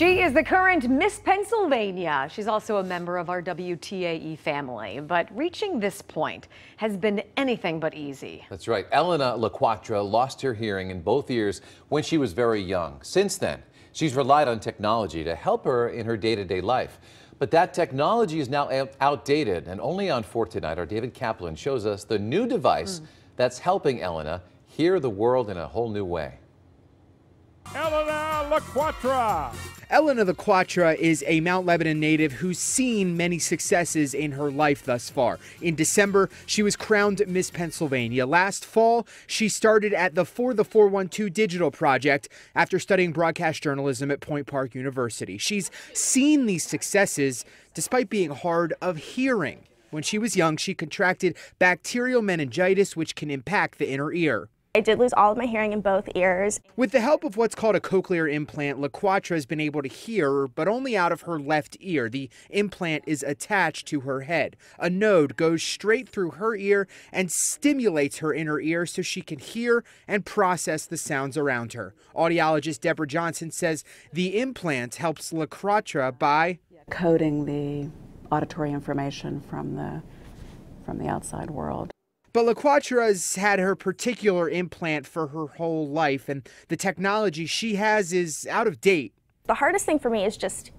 She is the current Miss Pennsylvania. She's also a member of our WTAE family, but reaching this point has been anything but easy. That's right. Elena LaQuatra lost her hearing in both ears when she was very young. Since then, she's relied on technology to help her in her day-to-day life. But that technology is now outdated, and only on For Tonight, our David Kaplan shows us the new device that's helping Elena hear the world in a whole new way. Elena LaQuatra. Elena LaQuatra is a Mount Lebanon native who's seen many successes in her life thus far. In December, she was crowned Miss Pennsylvania. Last fall, she started at the For the 412 Digital Project after studying broadcast journalism at Point Park University. She's seen these successes despite being hard of hearing. When she was young, she contracted bacterial meningitis, which can impact the inner ear. I did lose all of my hearing in both ears. With the help of what's called a cochlear implant, LaQuatra has been able to hear, but only out of her left ear. The implant is attached to her head. A node goes straight through her ear and stimulates her inner ear so she can hear and process the sounds around her. Audiologist Deborah Johnson says the implant helps LaQuatra by coding the auditory information from the outside world. But LaQuatra's had her particular implant for her whole life, and the technology she has is out of date. The hardest thing for me is just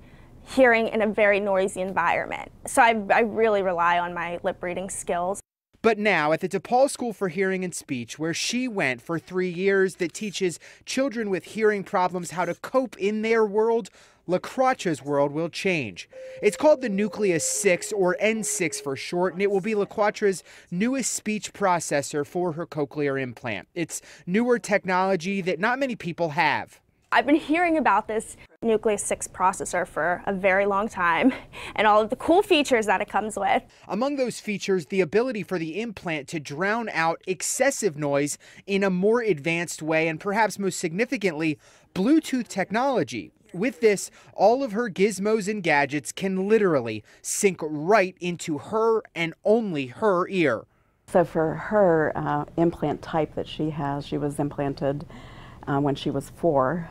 hearing in a very noisy environment. So I really rely on my lip reading skills. But now at the DePaul School for Hearing and Speech, where she went for 3 years, that teaches children with hearing problems how to cope in their world, LaQuatra's world will change. It's called the Nucleus 6, or N6 for short, and it will be LaQuatra's newest speech processor for her cochlear implant. It's newer technology that not many people have. I've been hearing about this Nucleus 6 processor for a very long time and all of the cool features that it comes with. Among those features, the ability for the implant to drown out excessive noise in a more advanced way, and perhaps most significantly, Bluetooth technology. With this, all of her gizmos and gadgets can literally sink right into her and only her ear. So for her implant type that she has, she was implanted when she was 4,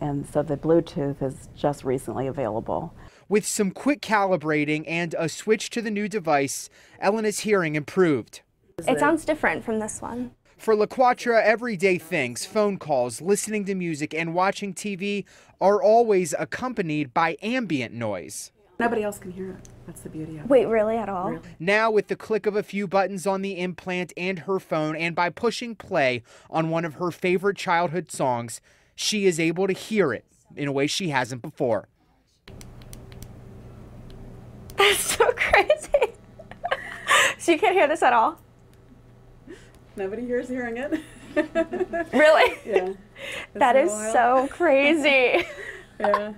and so the Bluetooth is just recently available. With some quick calibrating and a switch to the new device, Elena's hearing improved. It sounds different from this one. For LaQuatra, everyday things, phone calls, listening to music, and watching TV are always accompanied by ambient noise. Nobody else can hear it. That's the beauty of it. Wait, really? At all? Really? Now, with the click of a few buttons on the implant and her phone, and by pushing play on one of her favorite childhood songs, she is able to hear it in a way she hasn't before. That's so crazy. So you can't hear this at all? Nobody here is hearing it. Really? Yeah. That is so crazy. Yeah.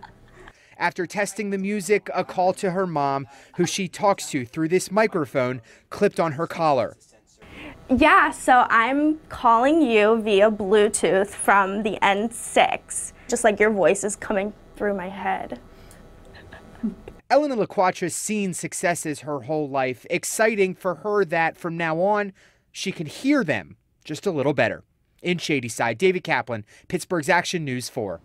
After testing the music, a call to her mom, who she talks to through this microphone clipped on her collar. Yeah, so I'm calling you via Bluetooth from the N6, just like your voice is coming through my head. Elena LaQuatra's seen successes her whole life. Exciting for her that from now on, she can hear them just a little better. In Shadyside, David Kaplan, Pittsburgh's Action News 4.